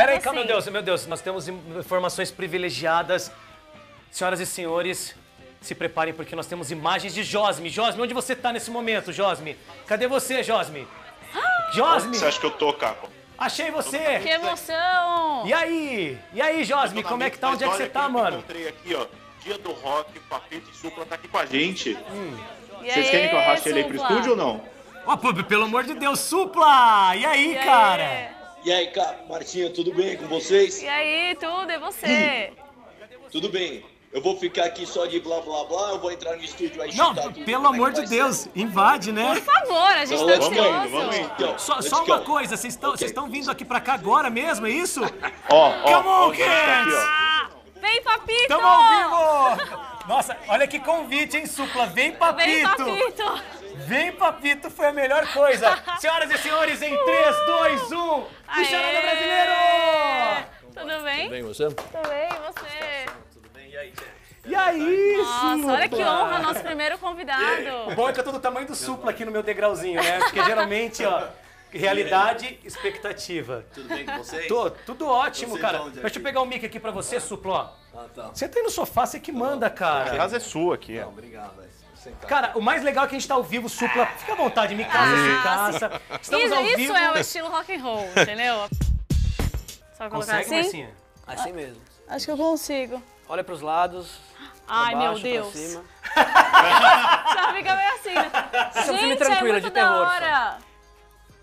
Peraí, assim, calma, meu Deus, nós temos informações privilegiadas. Senhoras e senhores, se preparem porque nós temos imagens de Josme. Josme, onde você tá nesse momento, Josme? Cadê você, Josme? Josme! Você acha que eu tô, Caco? Achei você! Que emoção! E aí, Josme, como é que tá? Onde é que você tá, mano? Encontrei aqui, ó, Dia do Rock, o Papito e Supla tá aqui com a gente. Vocês querem que eu arraste ele aí pro estúdio ou não? Ó, pelo amor de Deus, Supla! E aí, cara? E aí, Caco, Martinha, tudo bem com vocês? E aí, tudo, e você? Tudo bem. Eu vou ficar aqui só de blá blá blá, eu vou entrar no estúdio aí chutar tudo. Não, pelo amor de Deus, invade, né? Por favor, a gente tá ansioso. Só uma coisa, vocês estão vindo aqui pra cá agora mesmo, é isso? Come on, kids! Vem, Papito! Tamo ao vivo! Nossa, olha que convite, hein, Supla? Vem, Papito! Vem, Papito! Vem, Papito, foi a melhor coisa. Senhoras e senhores, em 3, 2, 1, o Charada Brasileiro! Tudo bem? Tudo bem, você? Tudo bem, você? E aí, Supla? Nossa, olha que honra, nosso primeiro convidado. O bom é que eu tô do tamanho do Supla aqui no meu degrauzinho, né? Porque geralmente, ó, realidade, expectativa. Tudo bem com vocês? Tô, tudo ótimo, cara. Deixa eu pegar o mic aqui pra você, Supla, ó. Você tá aí no sofá, você que manda, cara. A casa é sua aqui, ó. Obrigado, cara, o mais legal é que a gente tá ao vivo, Supla. Fica à vontade, me caça, me caça. Estamos ao vivo. Isso é o estilo rock and roll, entendeu? Só colocar assim? Consegue, Marcinha? Assim mesmo. Acho que eu consigo. Olha pros lados. Ai, pra baixo, meu Deus. Pra cima. Só fica meio assim, né? Gente, é um filme tranquilo, é de terror. Só.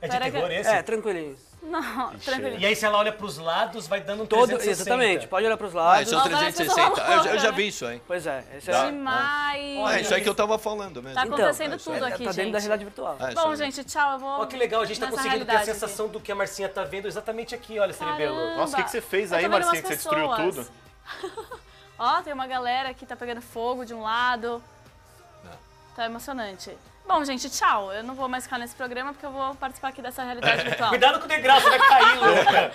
É de terror esse? É, tranquilinho. Não, tranquilinho. E aí, se ela olha pros lados, vai dando um 360. Exatamente, pode olhar pros lados. Ah, esse é o 360. Eu já vi isso aí. Pois é. Esse é demais. Olha, isso aí que eu tava falando mesmo. Tá acontecendo então, tudo aqui, gente. Tá dentro da realidade virtual. Bom, gente, tchau, eu vou... Olha que legal, a gente tá conseguindo ter a sensação do que a Marcinha tá vendo exatamente aqui, olha, cerebelo. Nossa, o que você fez aí, Marcinha, que você destruiu tudo? Ó, tem uma galera que tá pegando fogo de um lado. Não. Tá emocionante. Bom, gente, tchau. Eu não vou mais ficar nesse programa porque eu vou participar aqui dessa realidade virtual. Cuidado com o degrau, você vai cair, louca.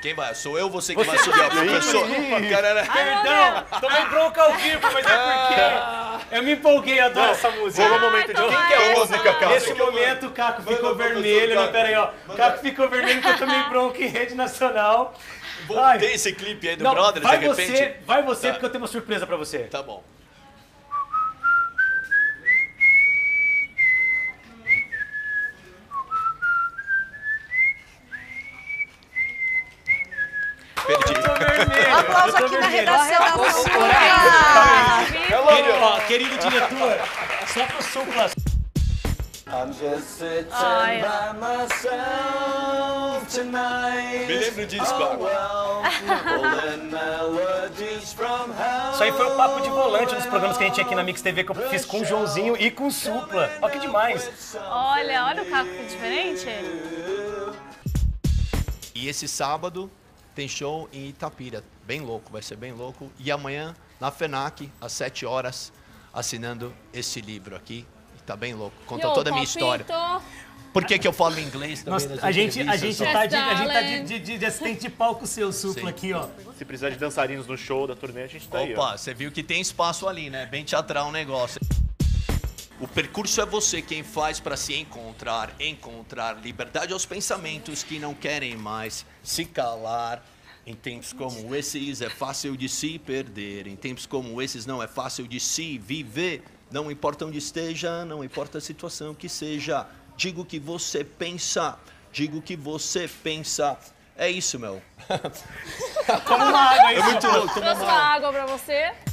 Quem vai? Sou eu ou você que vai subir? Professor? Perdão, tomei bronca ao vivo, mas é porque eu me empolguei, adoro essa música. Vou no momento de quem que é a música, Caco? Nesse momento, o Caco ficou vermelho. Não, pera aí, ó. O Caco ficou vermelho porque eu tomei bronca em rede nacional. Voltei esse clipe aí do Brothers, de repente. Vai você, porque eu tenho uma surpresa pra você. Tá bom. Aplausos aqui na redação da Supla. Querido diretor, só pro Supla. I'm just sitting by myself tonight. Me lembro disso, Caco. Isso aí foi o papo de volante dos programas que a gente tinha aqui na Mix TV, que eu fiz com o Joãozinho e com o Supla. Olha que demais. Olha o Caco diferente. E esse sábado tem show em Itapira, bem louco, vai ser bem louco. E amanhã, na FENAC, às 7 horas, assinando esse livro aqui. Tá bem louco, conta toda a minha história. Por que eu falo inglês também? Nossa, a gente tá de assistente de palco seu, Supla, aqui, ó. Se precisar de dançarinos no show da turnê, a gente tá aí, ó. Opa, você viu que tem espaço ali, né? Bem teatral o negócio. O percurso é você quem faz para se encontrar liberdade aos pensamentos que não querem mais se calar. Em tempos como esses é fácil de se perder, em tempos como esses não é fácil de se viver. Não importa onde esteja, não importa a situação que seja, digo o que você pensa. É isso, meu. Toma uma água aí, Supla. Trouxe uma água pra você.